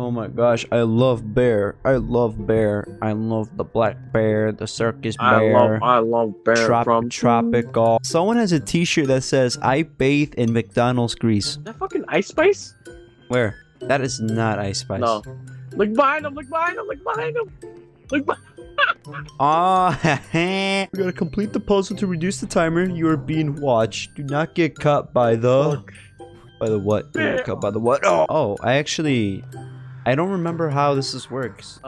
Oh my gosh, I love bear. I love bear. I love the black bear, the circus bear. I love bear from Tropical. Someone has a t-shirt that says, I bathe in McDonald's grease. Is that fucking Ice Spice? Where? That is not Ice Spice. No. Look behind him, look behind him, look behind him. Look behind him. We gotta complete the puzzle to reduce the timer. You are being watched. Do not get caught by the... Look. By the what? Do not get caught by the what? Oh, I actually... I don't remember how this works.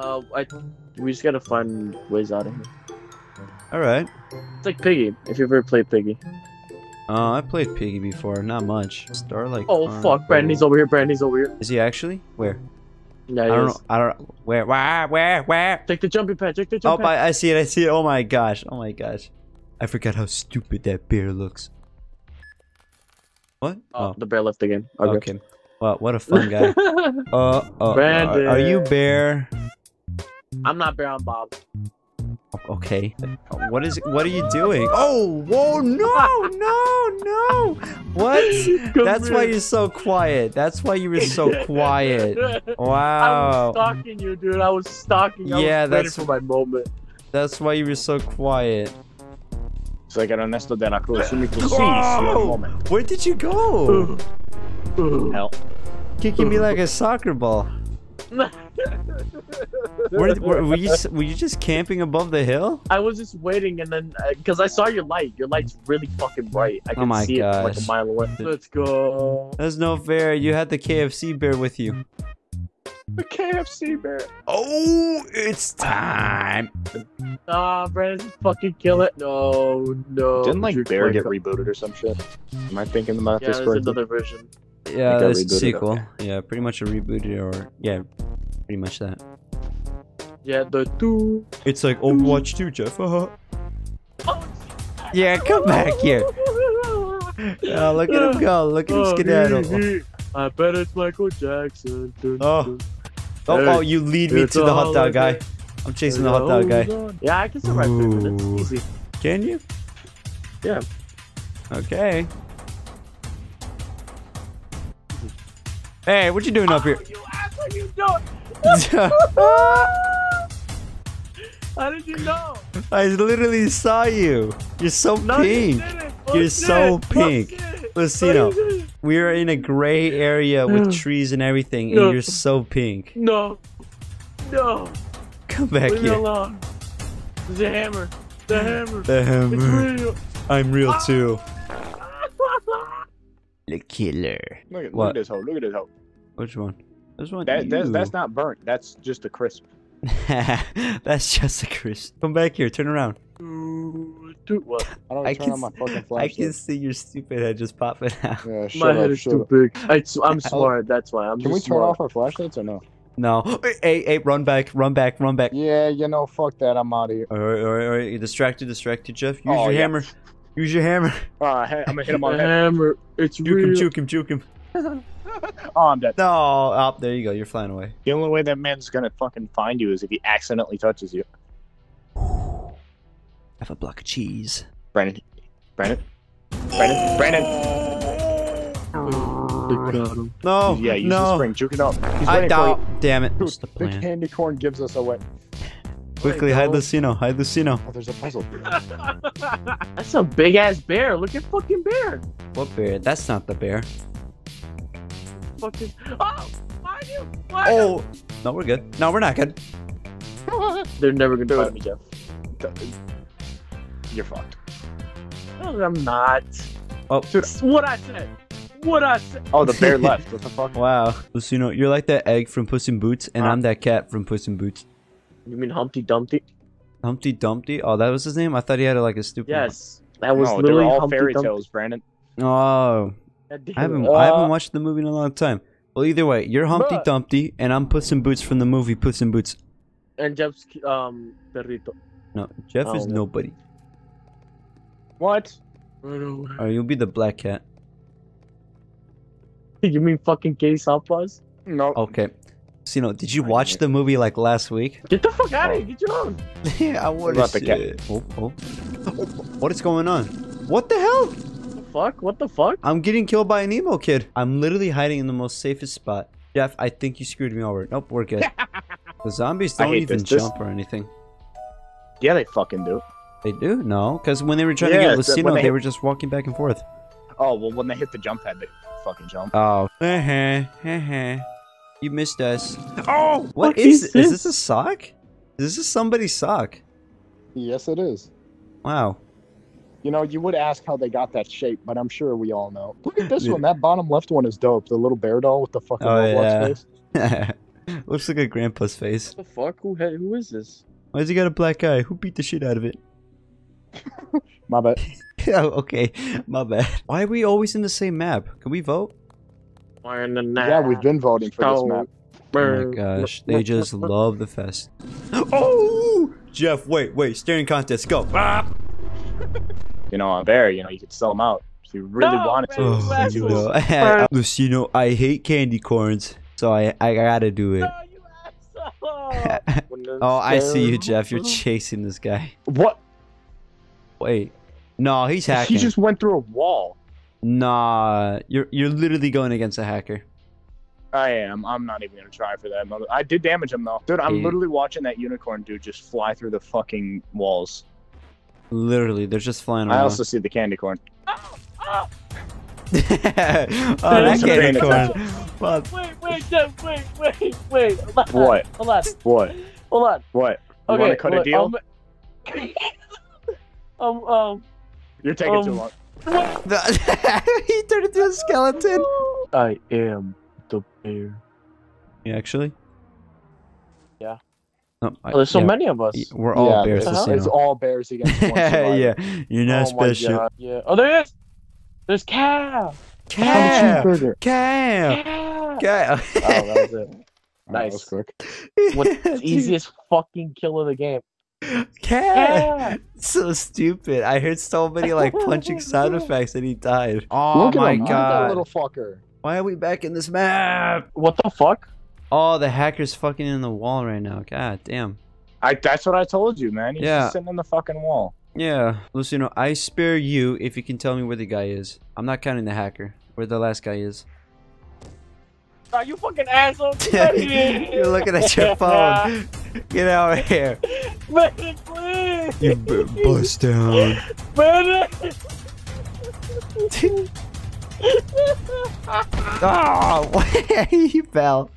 We just gotta find ways out of here. Alright. It's like Piggy, if you've ever played Piggy. I played Piggy before, not much. Starlight. Oh fuck, Brandy's over here, Brandy's over here. Is he actually? Where? Yeah, he is. I don't know. Where? Take the jumping pad, take the jumping pad. Oh, I see it. Oh my gosh, I forgot how stupid that bear looks. What? Oh, the bear left again. Okay. Wow, what a fun guy. Are you bear? I'm not bear, I'm Bob. Okay. What are you doing? Oh, whoa, no. What? That's why you're so quiet. That's why you were so quiet. Wow. I was stalking you, dude. I was stalking you. Yeah, that's for my moment. That's why you were so quiet. Where did you go? Help. Kicking me like a soccer ball. were you just camping above the hill? I was just waiting, and then because I saw your light. Your light's really fucking bright. I can see it like a mile away. Let's go. That's no fair. You had the KFC bear with you. The KFC bear. Oh, it's time. Ah, Brandon, fucking kill it. No. Didn't like bear get rebooted or some shit? Am I thinking about this? Yeah, there's another version. Yeah, there's a sequel. Okay. Yeah, pretty much a reboot or... Yeah, pretty much that. Yeah, the two... It's like Overwatch 2, Jeff. Yeah, come back here. Oh, look at him go. Look at him skedaddle. I bet it's Michael Jackson. Oh, you lead me to the hot dog guy. I'm chasing the hot dog guy. Yeah, I can survive 3 minutes. Easy. Can you? Yeah. Okay. Hey, what you doing up here? You asshole, you don't. How did you know? I literally saw you. You're so pink. You're so pink. Lucino, we are in a gray area with trees and everything, and you're so pink. No. Come back here. Leave me alone. There's a hammer. The hammer. It's real. I'm real too. The killer. Look at this hole. Look at this hole. Which one? This one. That's not burnt. That's just a crisp. That's just a crisp. Come back here. Turn around. Dude, what? I can see your stupid head just popping out. Yeah, my head is too big. I'm smart. That's why. Can we turn off our flashlights or no? No. Hey, run back. Yeah, you know, fuck that. I'm out of here. All right. You're distracted, Jeff. Use your hammer. Use your hammer. I'm gonna hit him on the hammer. It's real. Juke him. Oh, I'm dead. No, there you go. You're flying away. The only way that man's gonna fucking find you is if he accidentally touches you. Have a block of cheese. Brandon. No. Yeah, use the spring. Juke it up. Damn it. What's the plan? Big candy corn gives us away. Quickly, hide Lucino. Oh, there's a puzzle. That's a big ass bear. Look at fucking bear. What bear? That's not the bear. Fucking. Oh, why you? No, we're good. No, we're not good. They're never gonna find me, Jeff. You're fucked. No, I'm not. Oh, dude. What I said. Oh, the bear left. What the fuck? Wow, Lucino, you're like that egg from Puss in Boots, and I'm that cat from Puss in Boots. You mean Humpty Dumpty? Humpty Dumpty? Oh, that was his name? I thought he had like a stupid one. Yes, that was literally all Humpty fairy tales, Brandon. Oh, I haven't watched the movie in a long time. Well, either way, you're Humpty Dumpty, and I'm Puss in Boots from the movie Puss in Boots. And Jeff's perrito. No, Jeff is nobody. What? Oh, you'll be the black cat. You mean fucking gay softballs? No. Okay. Lucino, did you watch the movie like last week? Get the fuck out of here! Get your own. Yeah, I want to see it. What is going on? What the hell? What the fuck? I'm getting killed by an emo kid. I'm literally hiding in the most safest spot. Jeff, I think you screwed me over. Nope, we're good. The zombies don't even jump or anything. Yeah, they fucking do. They do? No, because when they were trying to get Lucino, they were just walking back and forth. Oh, well, when they hit the jump pad, they fucking jump. Oh. You missed us. Oh! What is this? Is this a sock? Is this somebody's sock? Yes, it is. Wow. You know, you would ask how they got that shape, but I'm sure we all know. Look at this one. That bottom left one is dope. The little bear doll with the fucking Roblox face. Looks like a grandpa's face. What the fuck? Who is this? Why has he got a black eye? Who beat the shit out of it? My bad. Okay, my bad. Why are we always in the same map? Can we vote? Yeah, we've been voting for this map. Oh my gosh, they just love the fest. Oh! Jeff, wait. Staring contest, go. You know, on there, you know, you could sell them out if you really wanted to. Lucino, I hate candy corns, so I gotta do it. Oh, I see you, Jeff. You're chasing this guy. What? Wait. No, he's hacking. He just went through a wall. Nah, you're literally going against a hacker. I am. I'm not even gonna try for that. I did damage him though, dude. I'm literally watching that unicorn dude just fly through the fucking walls. Literally, they're just flying around. I also see the candy corn. Oh, oh. That candy corn. Wait. What? Hold on. You wanna cut a deal? You're taking too long. He turned into a skeleton. I am the bear. You actually? Yeah. No, there's so many of us. We're all bears. It's all bears against one. Yeah, you're not special. Yeah. Oh, there is. There's Cam. Oh, that was it. Nice. What's the easiest fucking kill of the game? Cat! So stupid. I heard so many like punching sound effects and he died. Oh my god. That little fucker. Why are we back in this map? What the fuck? Oh, the hacker's fucking in the wall right now. God damn. That's what I told you, man. He's just sitting in the fucking wall. Yeah. Lucino, I spare you if you can tell me where the guy is. I'm not counting the hacker. Where the last guy is. Are you fucking asshole? You're looking at your phone. Get out of here. Murder, please. You bust down. Murder. Oh, you fell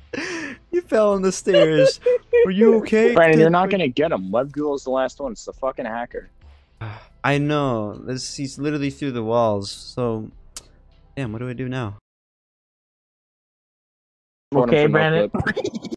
on the stairs. Were you okay? Brandon, you're not gonna get him. Mud Ghoul is the last one. It's the fucking hacker. I know. He's literally through the walls. So, damn. What do I do now? Okay, Brandon.